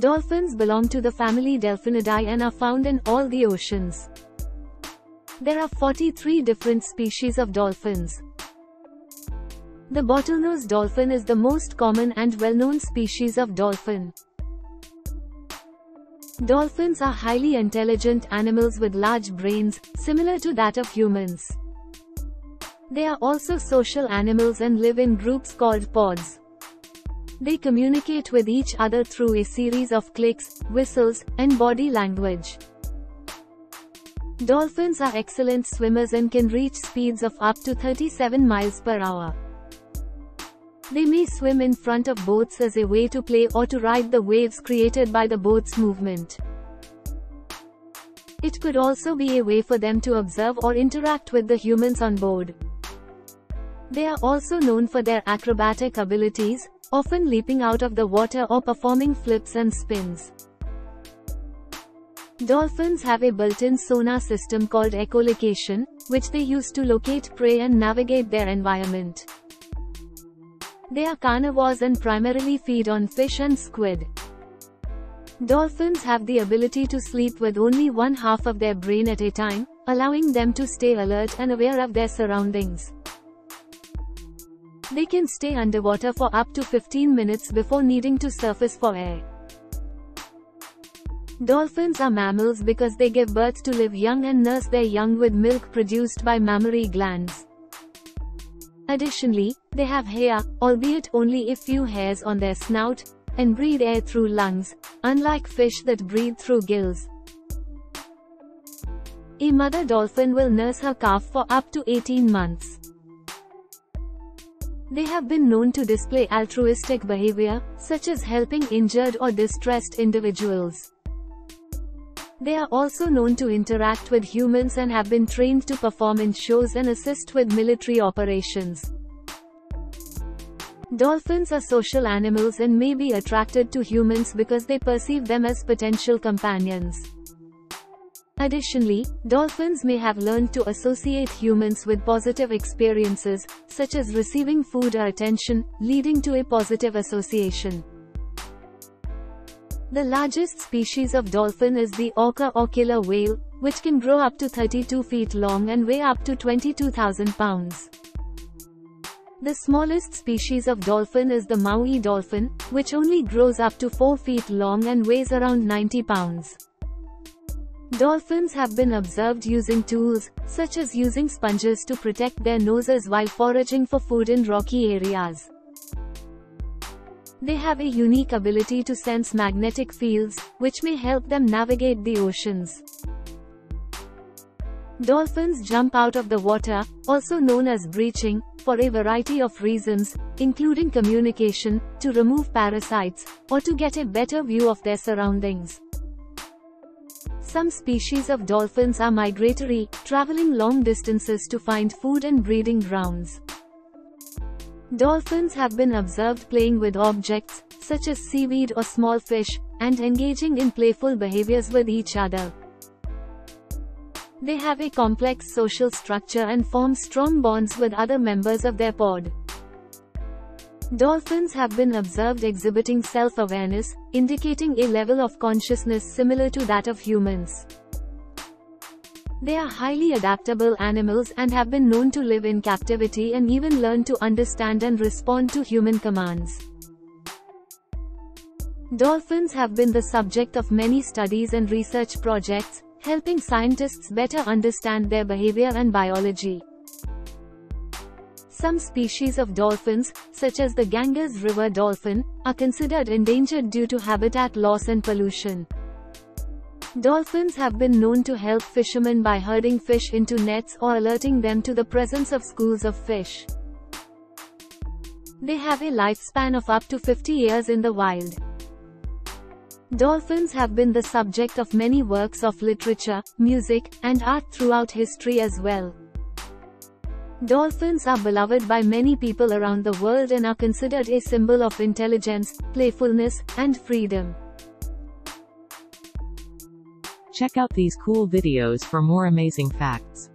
Dolphins belong to the family Delphinidae and are found in all the oceans. There are 43 different species of dolphins. The bottlenose dolphin is the most common and well-known species of dolphin. Dolphins are highly intelligent animals with large brains, similar to that of humans. They are also social animals and live in groups called pods. They communicate with each other through a series of clicks, whistles, and body language. Dolphins are excellent swimmers and can reach speeds of up to 37 miles per hour. They may swim in front of boats as a way to play or to ride the waves created by the boat's movement. It could also be a way for them to observe or interact with the humans on board. They are also known for their acrobatic abilities, often leaping out of the water or performing flips and spins. Dolphins have a built-in sonar system called echolocation, which they use to locate prey and navigate their environment. They are carnivores and primarily feed on fish and squid. Dolphins have the ability to sleep with only one half of their brain at a time, allowing them to stay alert and aware of their surroundings. They can stay underwater for up to 15 minutes before needing to surface for air. Dolphins are mammals because they give birth to live young and nurse their young with milk produced by mammary glands. Additionally, they have hair, albeit only a few hairs on their snout, and breathe air through lungs, unlike fish that breathe through gills. A mother dolphin will nurse her calf for up to 18 months. They have been known to display altruistic behavior, such as helping injured or distressed individuals. They are also known to interact with humans and have been trained to perform in shows and assist with military operations. Dolphins are social animals and may be attracted to humans because they perceive them as potential companions. Additionally, dolphins may have learned to associate humans with positive experiences, such as receiving food or attention, leading to a positive association. The largest species of dolphin is the orca or killer whale, which can grow up to 32 feet long and weigh up to 22,000 pounds. The smallest species of dolphin is the Maui dolphin, which only grows up to 4 feet long and weighs around 90 pounds. Dolphins have been observed using tools, such as using sponges to protect their noses while foraging for food in rocky areas. They have a unique ability to sense magnetic fields, which may help them navigate the oceans. Dolphins jump out of the water, also known as breaching, for a variety of reasons, including communication, to remove parasites, or to get a better view of their surroundings. Some species of dolphins are migratory, traveling long distances to find food and breeding grounds. Dolphins have been observed playing with objects, such as seaweed or small fish, and engaging in playful behaviors with each other. They have a complex social structure and form strong bonds with other members of their pod. Dolphins have been observed exhibiting self-awareness, indicating a level of consciousness similar to that of humans. They are highly adaptable animals and have been known to live in captivity and even learn to understand and respond to human commands. Dolphins have been the subject of many studies and research projects, helping scientists better understand their behavior and biology. Some species of dolphins, such as the Ganges River dolphin, are considered endangered due to habitat loss and pollution. Dolphins have been known to help fishermen by herding fish into nets or alerting them to the presence of schools of fish. They have a lifespan of up to 50 years in the wild. Dolphins have been the subject of many works of literature, music, and art throughout history as well. Dolphins are beloved by many people around the world and are considered a symbol of intelligence, playfulness, and freedom. Check out these cool videos for more amazing facts.